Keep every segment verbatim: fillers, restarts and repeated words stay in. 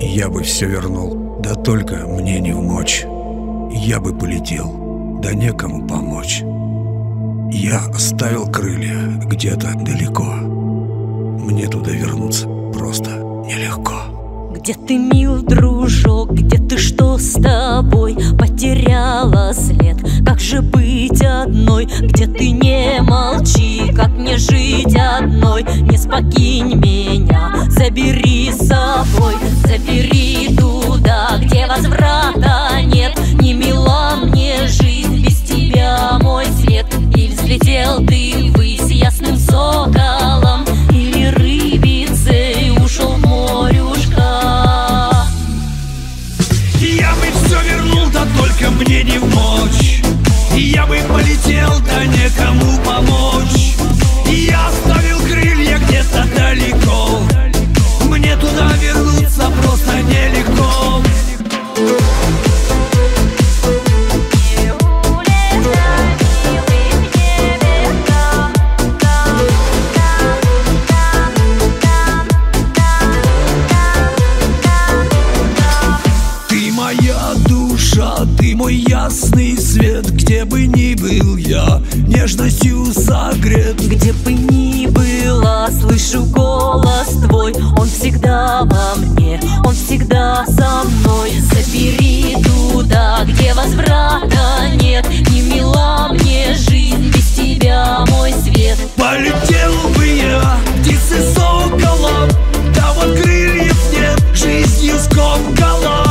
Я бы все вернул, да только мне не вмочь. Я бы полетел, да некому помочь. Я оставил крылья где-то далеко. Мне туда вернуться просто нелегко. Где ты, мил дружок, где ты, что с тобой? Потеряла след, как же быть одной? Где ты, не молчи, как мне жить одной? Не покинь меня, забери с собой. Забери туда, где возврата нет. Не мила мне жизнь, без тебя мой свет. И взлетел ты ввысь ясным соколом или рыбицей, ушел в морюшка. Я бы все вернул, да только мне не вмочь. Я бы полетел, да некому помочь. Я оставил крылья где-то далеко. Мне туда вернуться просто нелегко. Ты моя душа, ты мой ясный свет. Где бы ни был я, нежностью согрет. Где бы ни была, слышу голос твой. Он всегда во мне, он всегда со мной. Забери туда, где возврата нет. Не мила мне жизнь, без тебя мой свет. Полетел бы я, птицы сокола, да вот крыльев нет, жизнью скомкала.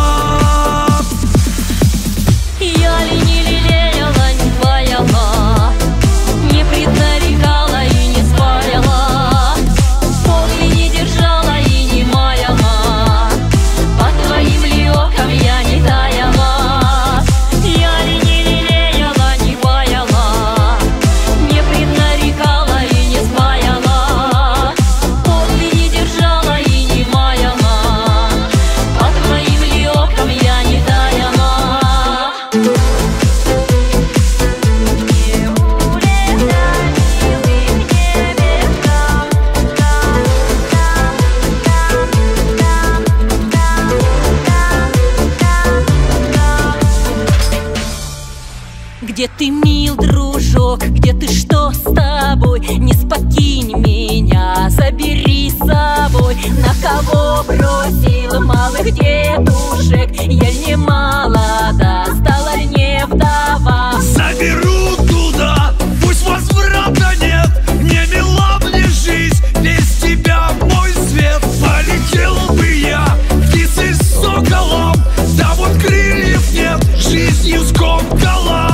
Где ты, мил дружок, где ты, что с тобой? Не покинь меня, забери с собой. На кого бросила малых дедушек? Я не молода, стала не вдова. Заберу туда, пусть возврата нет. Не мила мне жизнь, без тебя мой свет. Полетел бы я, птицей с соколом, да вот крыльев нет, жизнью скомкала.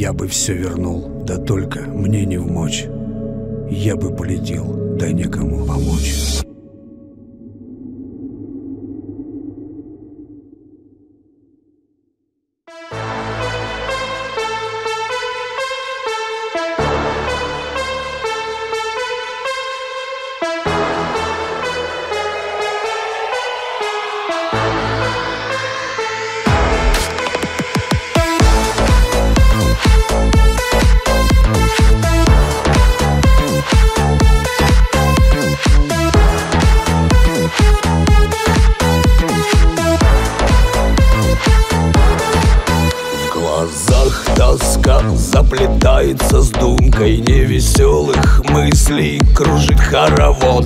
Я бы все вернул, да только мне не вмочь. Я бы полетел, да некому помочь. We'll be right back. Веревка заплетается с думкой невеселых мыслей, кружит хоровод.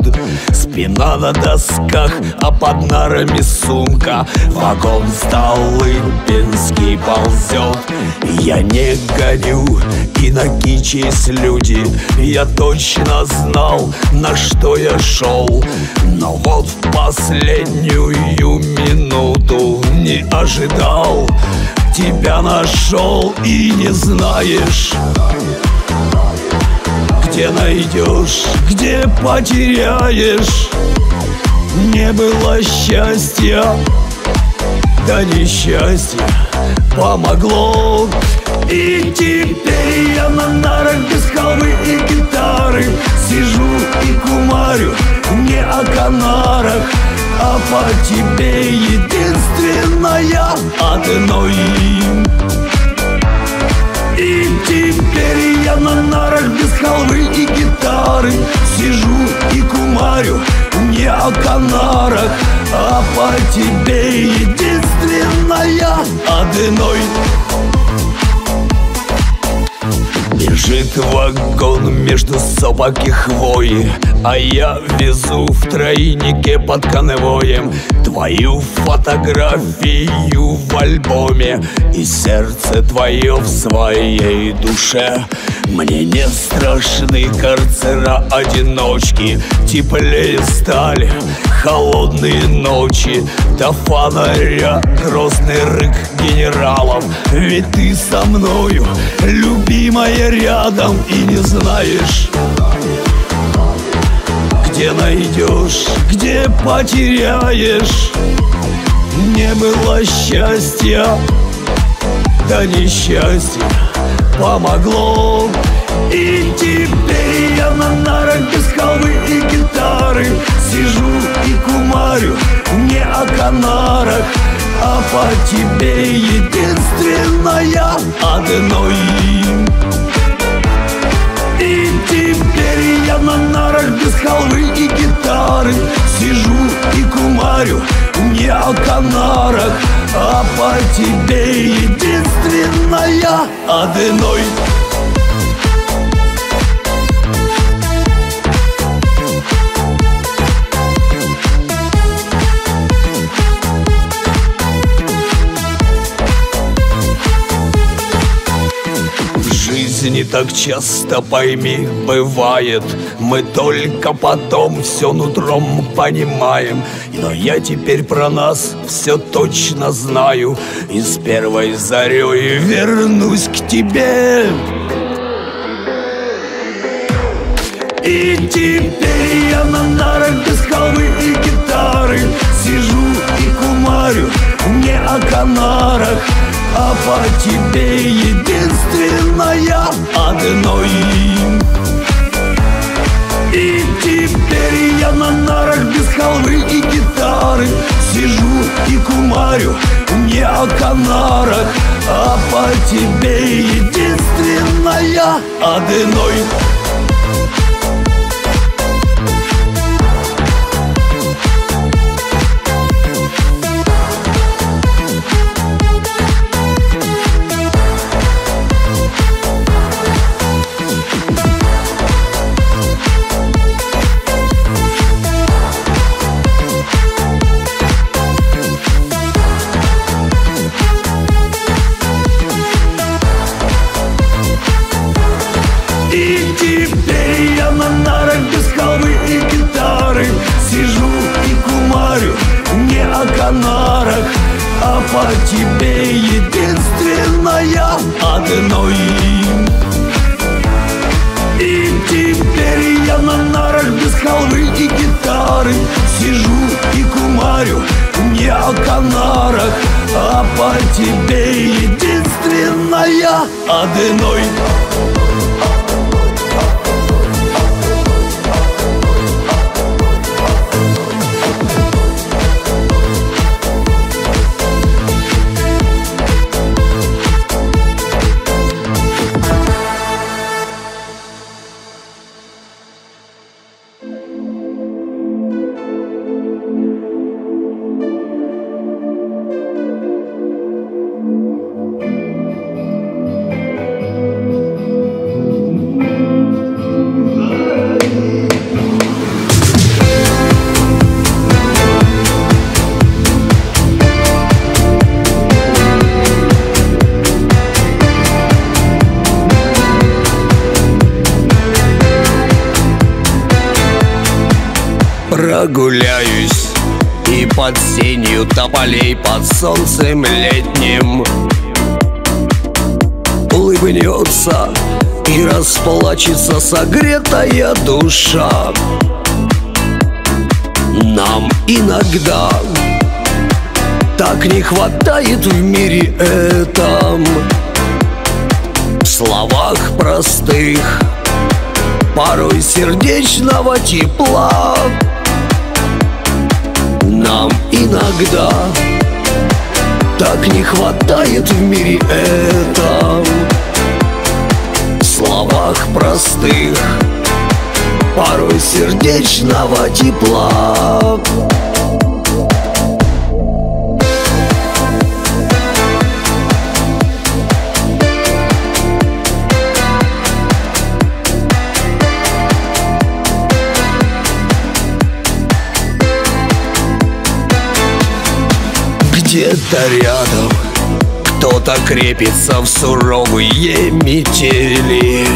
Спина на досках, а под нарами сумка. Вагон Столыпинский ползет. Я не гоню, и на кичись люди. Я точно знал, на что я шел. Но вот в последнюю минуту не ожидал, тебя нашел и не знаешь, где найдешь, где потеряешь. Не было счастья, да несчастье помогло. И теперь я на нарах без халвы и гитары сижу и кумарю не о Канарах, а по тебе единственная одной. И теперь я на нарах без халвы и гитары сижу и кумарю не о Канарах, а по тебе единственная одной. Бежит вагон между сапог и хвои, а я везу в тройнике под конвоем твою фотографию в альбоме и сердце твое в своей душе. Мне не страшны карцера-одиночки, теплее стали холодные ночи, до фонаря грозный рык генералов. Ведь ты со мною, любимая, рядом, и не знаешь, где найдешь, где потеряешь. Не было счастья, да несчастье помогло. И теперь я на нарах без халвы и гитары сижу и кумарю не о Канарах, а по тебе единственная одной. И теперь я на нарах без халвы и гитары сижу и кумарю не о Канарах, а по тебе единственная одной. Не так часто, пойми, бывает. Мы только потом все нутром понимаем. Но я теперь про нас все точно знаю. И с первой зарей вернусь к тебе. И теперь я на нарах без халвы и гитары сижу и кумарю не о Канарах, а по тебе единственная одной. И теперь я на нарах без халвы и гитары сижу и кумарю не о Канарах, а по тебе единственная одной. И теперь я на нарах без халвы и гитары сижу и кумарю не о Канарах, а по тебе единственная одной. И теперь я на нарах без халвы и гитары сижу и кумарю не о Канарах, а по тебе единственная одной. прогуляюсь и под сенью тополей, под солнцем летним улыбнется и расплачется согретая душа. Нам иногда так не хватает в мире этом в словах простых порой сердечного тепла. Нам иногда так не хватает в мире этом в словах простых порой сердечного тепла. Где-то рядом кто-то крепится в суровые метели,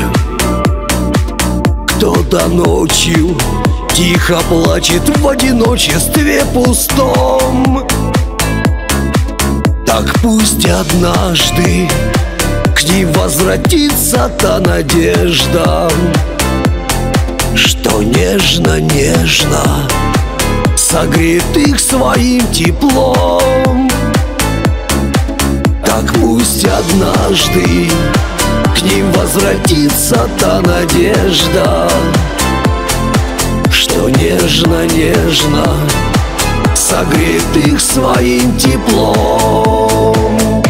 кто-то ночью тихо плачет в одиночестве пустом. Так пусть однажды к ней возвратится та надежда, что нежно-нежно согрет их своим теплом. Так пусть однажды к ним возвратится та надежда, что нежно-нежно согрет их своим теплом.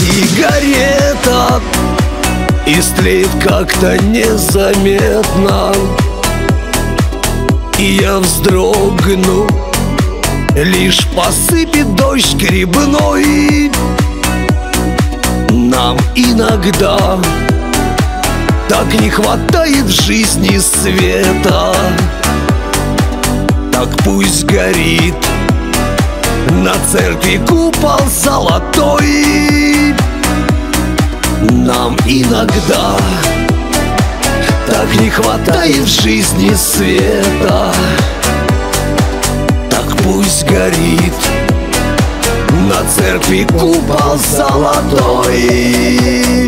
Сигарета истлеет как-то незаметно, и я вздрогну, лишь посыпет дождь грибной. Нам иногда так не хватает в жизни света, так пусть горит на церкви купол золотой. Нам иногда так не хватает в жизни света, так пусть горит на церкви купол золотой.